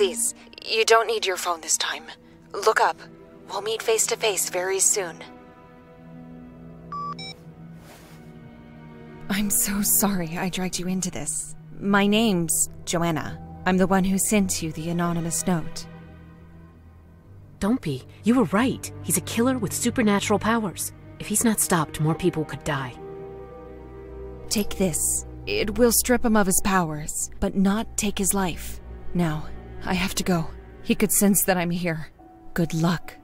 Please, you don't need your phone this time. Look up. We'll meet face to face very soon. I'm so sorry I dragged you into this. My name's Joanna. I'm the one who sent you the anonymous note. Don't be. You were right. He's a killer with supernatural powers. If he's not stopped, more people could die. Take this. It will strip him of his powers, but not take his life. Now, I have to go. He could sense that I'm here. Good luck.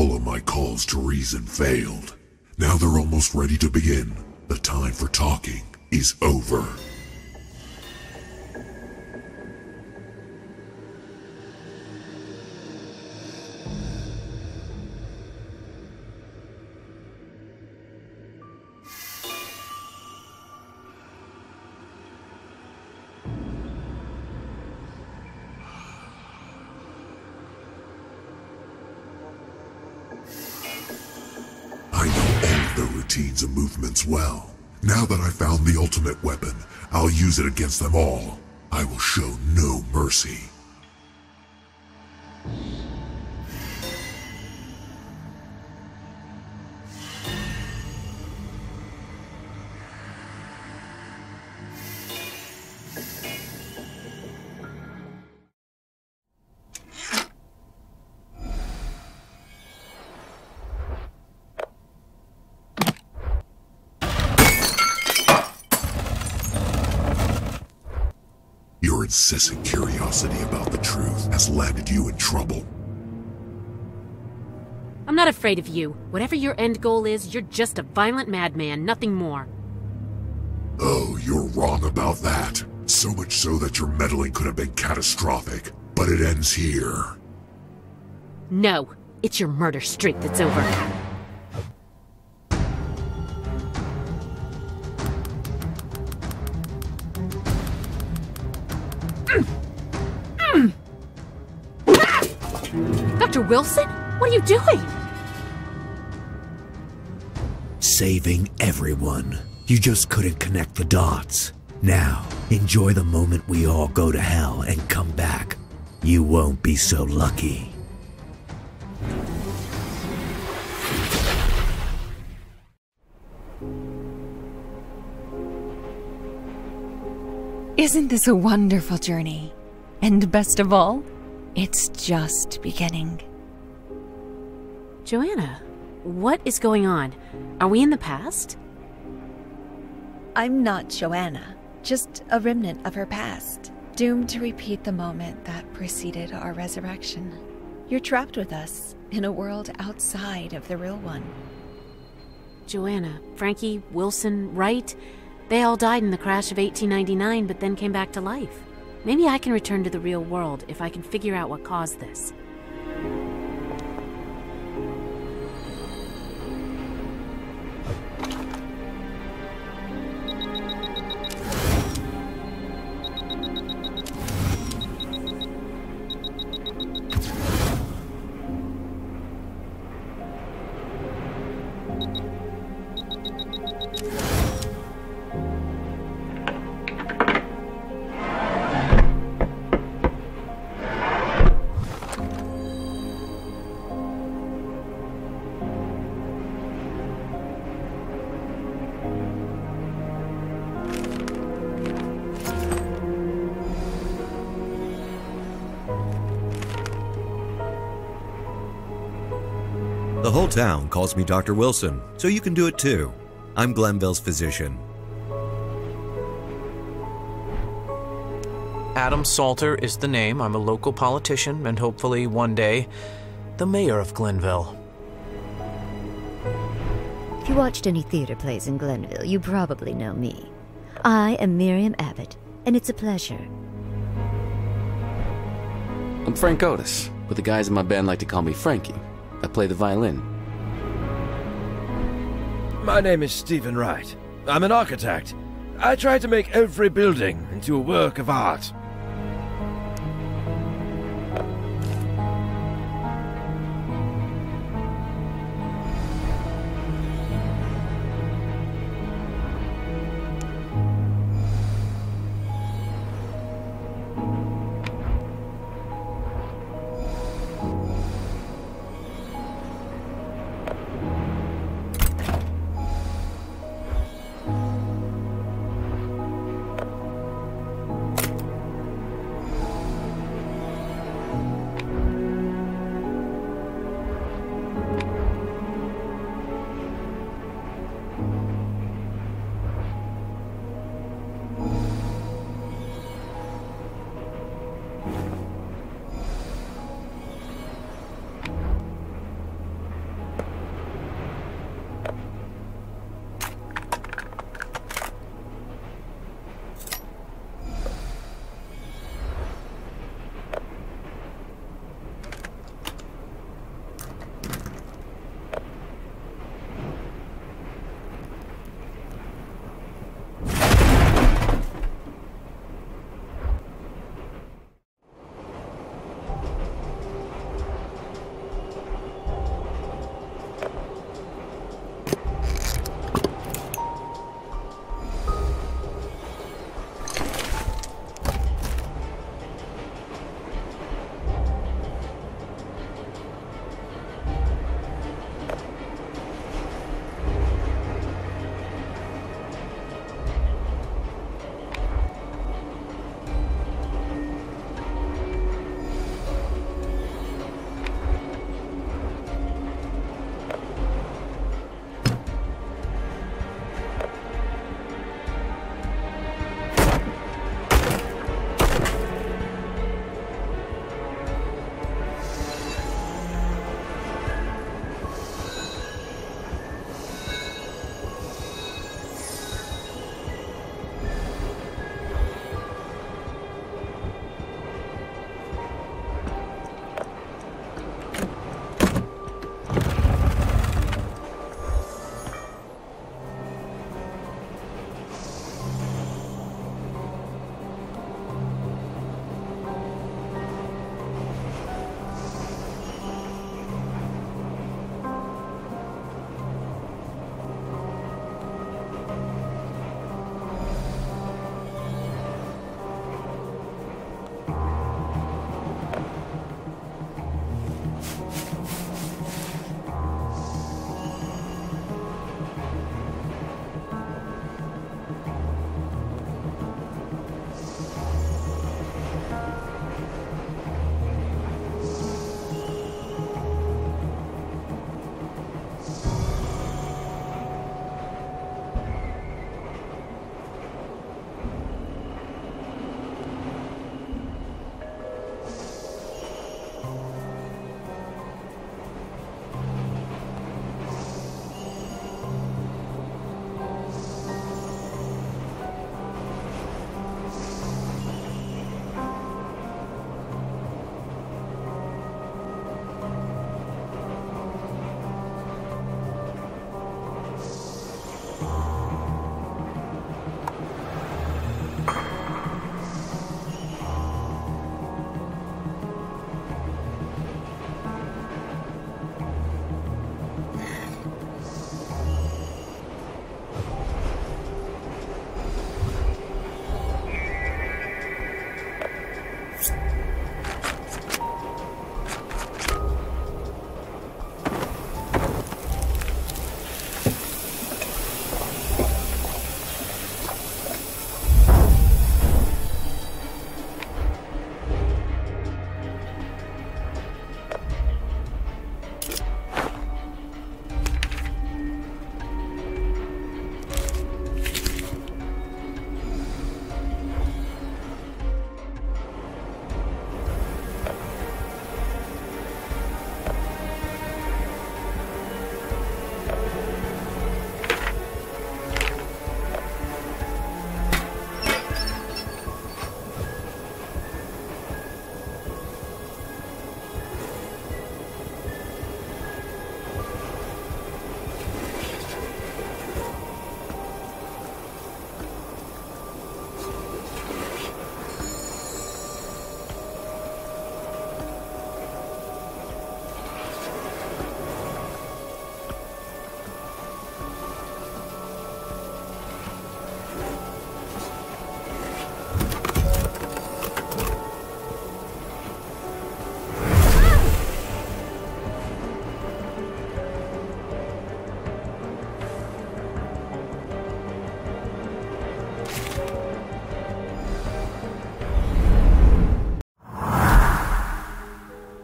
All of my calls to reason failed. Now they're almost ready to begin. The time for talking is over. And movements well. Now that I found the ultimate weapon, I'll use it against them all. I will show no mercy. Incessant curiosity about the truth has landed you in trouble. I'm not afraid of you. Whatever your end goal is, you're just a violent madman, nothing more. Oh, you're wrong about that. So much so that your meddling could have been catastrophic. But it ends here. No, it's your murder streak that's over. Dr. Wilson? What are you doing? Saving everyone. You just couldn't connect the dots. Now, enjoy the moment we all go to hell and come back. You won't be so lucky. Isn't this a wonderful journey? And best of all, it's just beginning. Joanna, what is going on? Are we in the past? I'm not Joanna, just a remnant of her past, doomed to repeat the moment that preceded our resurrection. You're trapped with us in a world outside of the real one. Joanna, Frankie, Wilson, Wright, they all died in the crash of 1899 but then came back to life. Maybe I can return to the real world if I can figure out what caused this. The whole town calls me Dr. Wilson, so you can do it too. I'm Glenville's physician. Adam Salter is the name. I'm a local politician and hopefully one day, the mayor of Glenville. If you watched any theater plays in Glenville, you probably know me. I am Miriam Abbott, and it's a pleasure. I'm Frank Otis, but the guys in my band like to call me Frankie. I play the violin. My name is Stephen Wright. I'm an architect. I try to make every building into a work of art.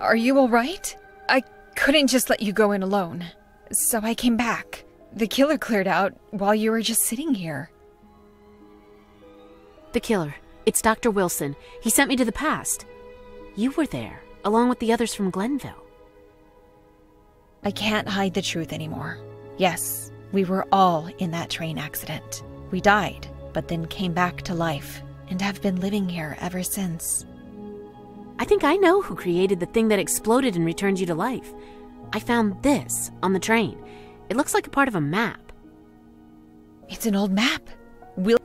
Are you all right? I couldn't just let you go in alone, so I came back. The killer cleared out while you were just sitting here. The killer. It's Dr. Wilson. He sent me to the past. You were there, along with the others from Glenville. I can't hide the truth anymore. Yes, we were all in that train accident. We died, but then came back to life, and have been living here ever since. I think I know who created the thing that exploded and returned you to life. I found this on the train. It looks like a part of a map. It's an old map. We'll...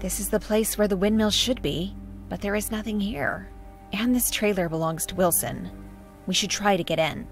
This is the place where the windmill should be, but there is nothing here. And this trailer belongs to Wilson. We should try to get in.